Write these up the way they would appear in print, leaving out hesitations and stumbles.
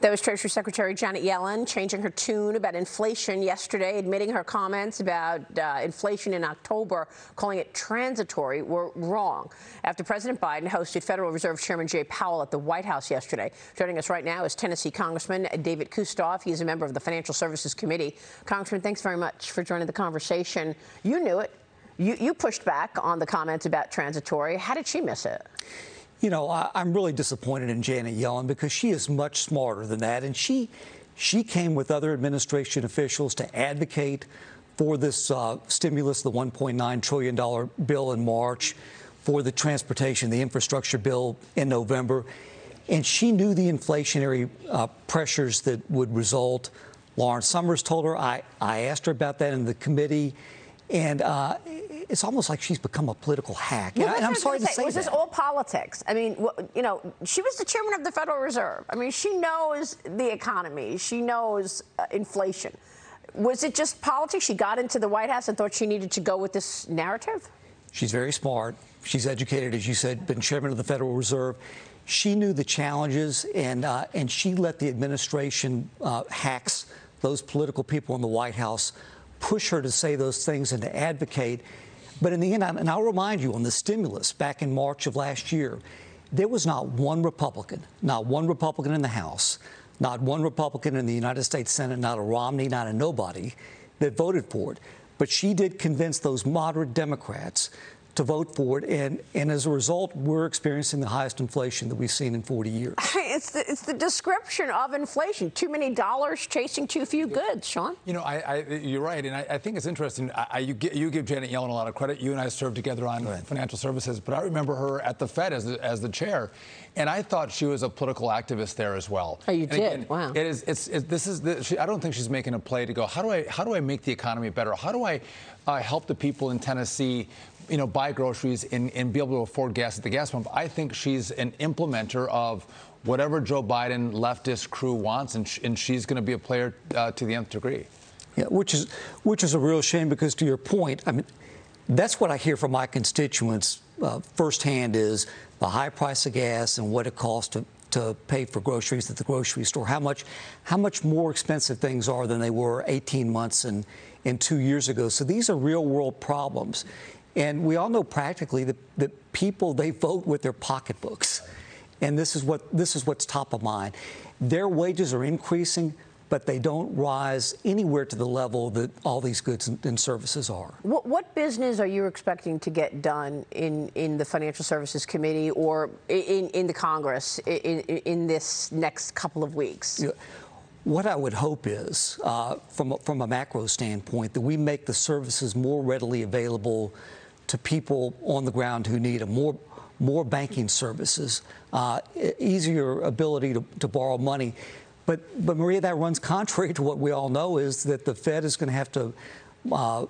That was Treasury Secretary Janet Yellen changing her tune about inflation yesterday, admitting her comments about inflation in October, calling it transitory, were wrong. After President Biden hosted Federal Reserve Chairman Jay Powell at the White House yesterday. Joining us right now is Tennessee Congressman David Kustoff. He is a member of the Financial Services Committee. Congressman, thanks very much for joining the conversation. You knew it. You pushed back on the comments about transitory. How did she miss it? You know, I'm really disappointed in Janet Yellen because she is much smarter than that. And she came with other administration officials to advocate for this stimulus, the $1.9 trillion bill in March, for the transportation, the infrastructure bill in November. And she knew the inflationary pressures that would result. Lawrence Summers told her, I asked her about that in the committee. And it's almost like she's become a political hack. Well, and I'm sorry to say that. Was this all politics? I mean, you know, she was the chairman of the Federal Reserve. I mean, she knows the economy. She knows inflation. Was it just politics? She got into the White House and thought she needed to go with this narrative? She's very smart. She's educated, as you said, been chairman of the Federal Reserve. She knew the challenges, and she let the administration hacks, those political people in the White House, push her to say those things and to advocate. But in the end, and I'll remind you, on the stimulus back in March of last year, there was not one Republican in the House, not one Republican in the United States Senate, not a Romney, not a nobody that voted for it. But she did convince those moderate Democrats to vote for it, and as a result, we're experiencing the highest inflation that we've seen in 40 years. It's the description of inflation. Too many dollars chasing too few goods, Sean. You know, you're right, and I think it's interesting. You give Janet Yellen a lot of credit. You and I served together on financial services, but I remember her at the Fed as the chair, and I thought she was a political activist there as well. Oh, you and did? Again, wow. I don't think she's making a play to go, how do I make the economy better? How do I help the people in Tennessee, you know, buy groceries and be able to afford gas at the gas pump? I think she's an implementer of whatever Joe Biden leftist crew wants, and she's going to be a player to the nth degree. Yeah, which is a real shame because, to your point, I mean, that's what I hear from my constituents firsthand is the high price of gas and what it costs to pay for groceries at the grocery store. How much more expensive things are than they were 18 months and 2 years ago. So these are real world problems. And we all know practically that the people, they vote with their pocketbooks. And this is what's top of mind. Their wages are increasing, but they don't rise anywhere to the level that all these goods and services are. What business are you expecting to get done in the Financial Services Committee or in the Congress in this next couple of weeks? Yeah. What I would hope is, from a macro standpoint, that we make the services more readily available to people on the ground who need them, more banking services, easier ability to borrow money. But Maria, that runs contrary to what we all know, is that the Fed is going to have to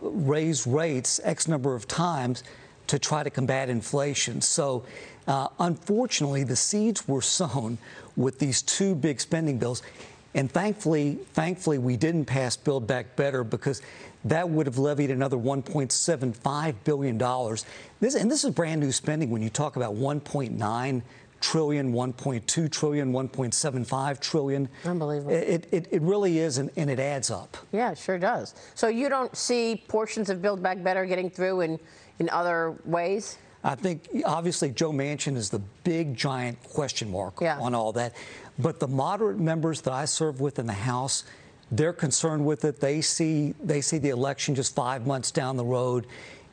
raise rates X number of times to try to combat inflation. So unfortunately, the seeds were sown with these two big spending bills. And thankfully, we didn't pass Build Back Better because that would have levied another $1.75 billion. This is brand new spending when you talk about $1.9 trillion, $1.2 trillion, $1.75 trillion. Unbelievable. It really is, and it adds up. Yeah, it sure does. So you don't see portions of Build Back Better getting through in other ways? I think, obviously, Joe Manchin is the big, giant question mark on all that. But the moderate members that I serve with in the House, they're concerned with it. They see the election just 5 months down the road.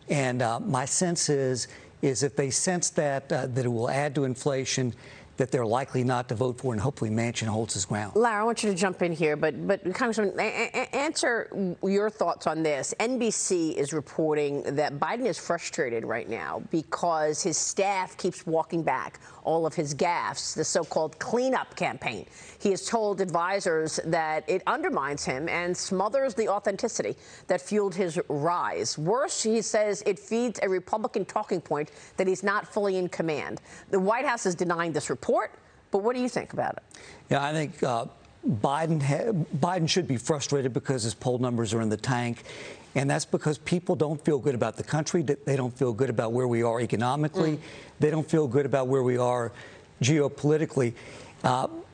And my sense is if they sense that it will add to inflation, that they're likely not to vote for, and hopefully Manchin holds his ground. Lara, I want you to jump in here, but Congressman, answer your thoughts on this. NBC is reporting that Biden is frustrated right now because his staff keeps walking back all of his gaffes, the so-called cleanup campaign. He has told advisors that it undermines him and smothers the authenticity that fueled his rise. Worse, he says it feeds a Republican talking point that he's not fully in command. The White House is denying this report, but what do you think about it? Yeah, I think Biden should be frustrated because his poll numbers are in the tank, and that's because people don't feel good about the country. They don't feel good about where we are economically. They don't feel good about where we are geopolitically.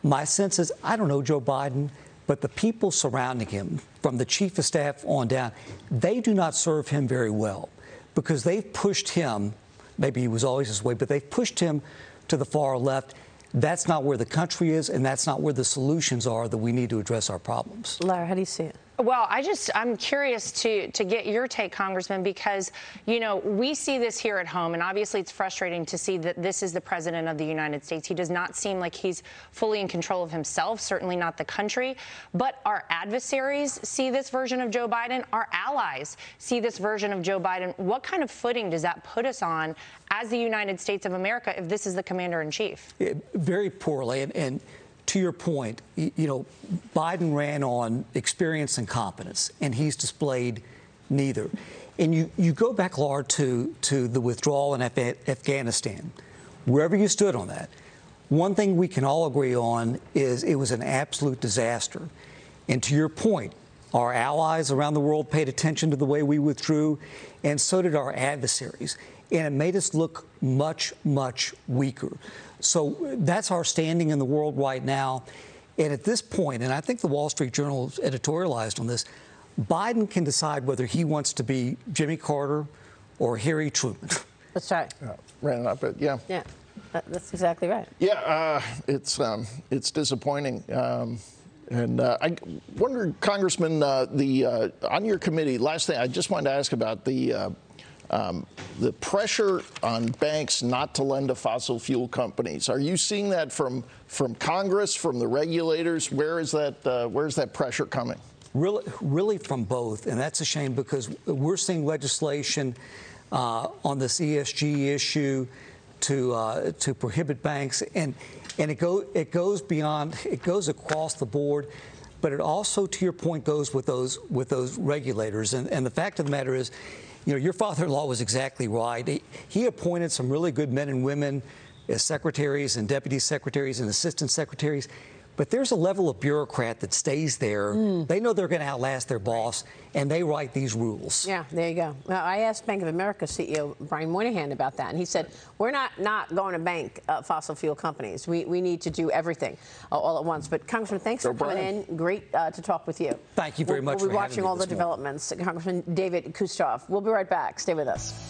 My sense is, I don't know Joe Biden, but the people surrounding him, from the chief of staff on down, they do not serve him very well because they've pushed him, maybe he was always this way, but they've pushed him to the far left. That's not where the country is, and that's not where the solutions are that we need to address our problems. Lara, how do you see it? Well, I'm curious to get your take, Congressman, because, you know, we see this here at home, and obviously it's frustrating to see that this is the president of the United States. He does not seem like he's fully in control of himself, certainly not the country. But our adversaries see this version of Joe Biden. Our allies see this version of Joe Biden. What kind of footing does that put us on as the United States of America if this is the commander-in-chief? Very poorly. And to your point, you know, Biden ran on experience and competence, and he's displayed neither. And you go back, Laura, to the withdrawal in Afghanistan. Wherever you stood on that, one thing we can all agree on is it was an absolute disaster. And to your point, our allies around the world paid attention to the way we withdrew, and so did our adversaries. And it made us look much, much weaker. So that's our standing in the world right now. And at this point, and I think the Wall Street Journal editorialized on this, Biden can decide whether he wants to be Jimmy Carter or Harry Truman. That's right. Ran up it, yeah. Yeah, that's exactly right. Yeah, it's disappointing. And I wonder, Congressman, on your committee, last thing I just wanted to ask about the pressure on banks not to lend to fossil fuel companies. Are you seeing that from Congress, from the regulators? Where's that pressure coming? Really from both, and that's a shame because we're seeing legislation on this ESG issue to prohibit banks, and it goes across the board. But it also, to your point, goes with those regulators. And the fact of the matter is, you know, your father-in-law was exactly right. He appointed some really good men and women as secretaries and deputy secretaries and assistant secretaries. But there's a level of bureaucrat that stays there. Mm. They know they're going to outlast their boss, and they write these rules. Yeah, there you go. Well, I asked Bank of America CEO Brian Moynihan about that, and he said, we're not going to bank fossil fuel companies. We need to do everything all at once. But, Congressman, thanks for coming in. Great to talk with you. Thank you very much for having me. We'll be watching all the developments. Congressman David Kustoff. We'll be right back. Stay with us.